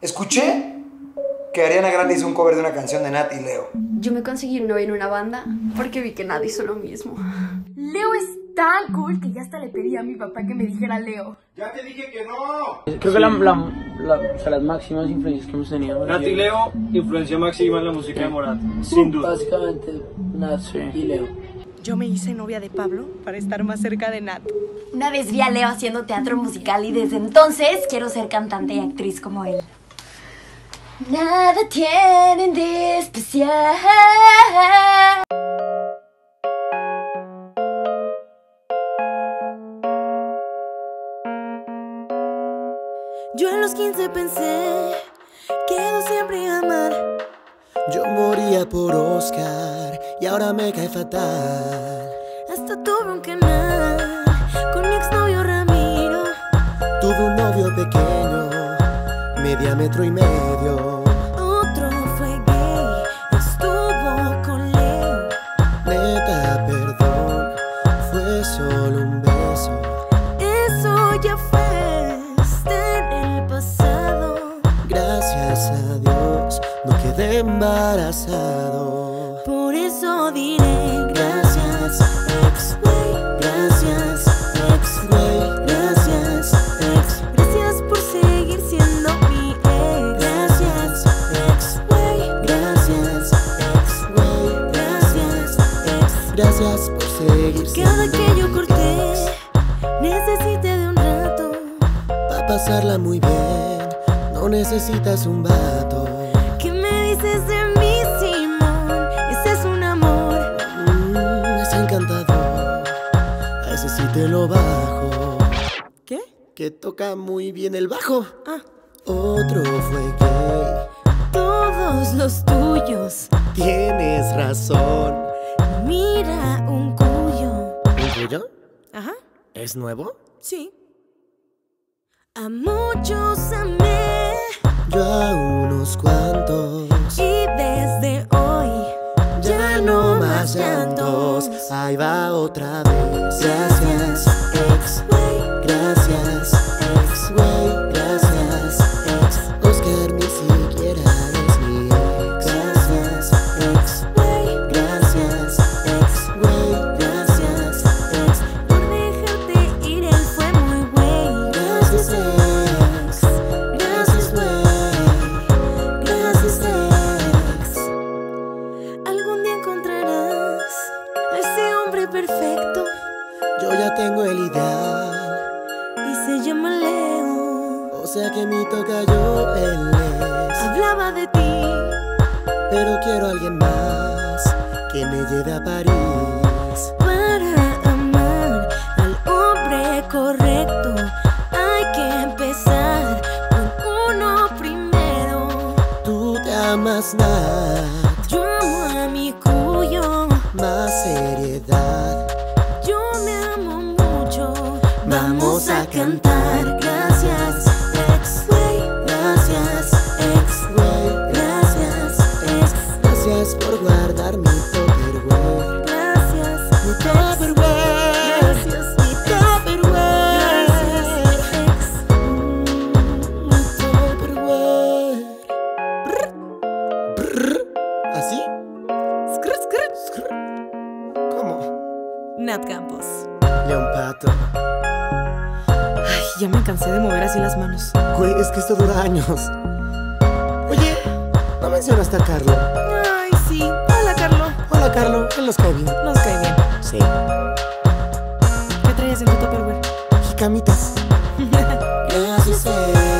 Escuché que Ariana Grande hizo un cover de una canción de Nath y Leo. Yo me conseguí un novio en una banda porque vi que Nath hizo lo mismo. Leo es tan cool que ya hasta le pedí a mi papá que me dijera Leo. ¡Ya te dije que no! Creo que las máximas influencias que hemos tenido. Nath y Leo, influencia máxima en la música de Morat, sin duda. Básicamente Nath y Leo. Yo me hice novia de Pablo para estar más cerca de Nath. Una vez vi a Leo haciendo teatro musical y desde entonces quiero ser cantante y actriz como él. Nada tienen de especial. Yo a los 15 pensé que no siempre iba a amar. Yo moría por Oscar y ahora me cae fatal. Hasta tuve un canal con mi exnovio Ramiro. Tuve un novio pequeño, media metro y medio. Otro fue gay, estuvo con Leo. Neta, perdón, fue solo un beso. Eso ya fue, está en el pasado. Gracias a Dios, no quedé embarazado. Por eso diré gracias, ex-güey. Gracias, ex-güey. Gracias, ex. Gracias por seguir siendo mi ex. Gracias, ex-güey. Gracias, ex-güey. Gracias, ex. Gracias por seguir siendo mi ex. Cada que yo corté, necesité de un rato. Pa' pasarla muy bien, no necesitas un vato. Dices de mí, Simón, ese es un amor. Es encantador, a ese sí te lo bajo. ¿Qué? Que toca muy bien el bajo. Ah. Otro fue gay. Todos los tuyos. Tienes razón. Mira un cuyo. ¿Un cuyo? Ajá. ¿Es nuevo? Sí. A muchos amé. Yo a unos cuantos. Y desde hoy ya no más llantos. Ahí va otra vez. Gracias, ex-güey. Gracias, ex-güey. Gracias, ex. Oscar ni siquiera eres mi ex. Gracias, ex-güey. Gracias, ex-güey. Gracias, ex. Por dejarte ir, él fue muy güey. Gracias, ex. Gracias, güey. Gracias, ex. Perfecto, yo ya tengo el ideal y se llama Leo. O sea que mi tocayo él es. Hablaba de ti, pero quiero a alguien más que me lleve a París. Para amar al hombre correcto hay que empezar con uno primero. Tú te amas nada. Yo amo a mi cuyo. Más seriedad. Yo me amo mucho. Vamos a cantar. Gracias, ex-güey. Gracias, ex-güey. Gracias, ex. Gracias por guardar mi topperware. Gracias, mi topperware. Gracias, mi topperware. Gracias, ex. Mi topperware. ¿Así? ¿Cómo? Nath Campos. Leonpato. Ay, ya me cansé de mover así las manos. Güey, es que esto dura años. Oye, no mencionaste a Carlo. Ay, sí. Hola, Carlo. Hola, Carlo. Él nos cae bien. Nos cae bien. Sí. ¿Qué traías en tu tupperware? Jicamitas. Gracias.